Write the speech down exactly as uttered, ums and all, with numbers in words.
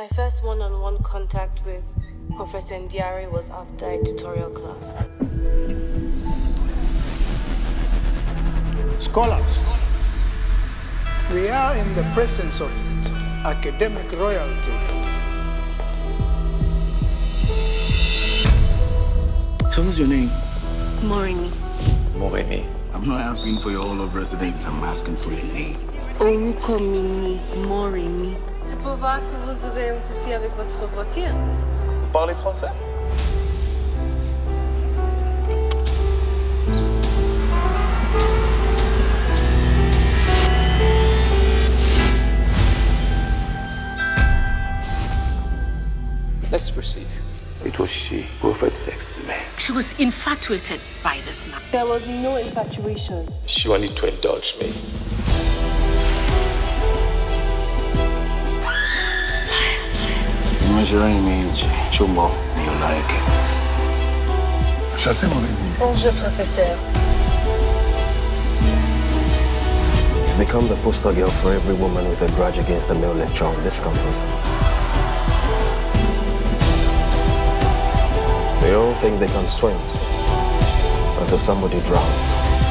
My first one-on-one contact with Professor Ndiari was after a tutorial class. Scholars, we are in the presence of academic royalty. So what's your name? Morini. Morini. I'm not asking for your all of residence, I'm asking for your name. Olukomini, Morini. Pour voir que vous aurez un souci avec votre voiture. Vous parlez français? Let's proceed. It was she who offered sex to me. She was infatuated by this man. There was no infatuation. She wanted to indulge me. Bonjour, Professor. Become the poster girl for every woman with a grudge against the male lecturer of this campus. They all think they can swim until somebody drowns.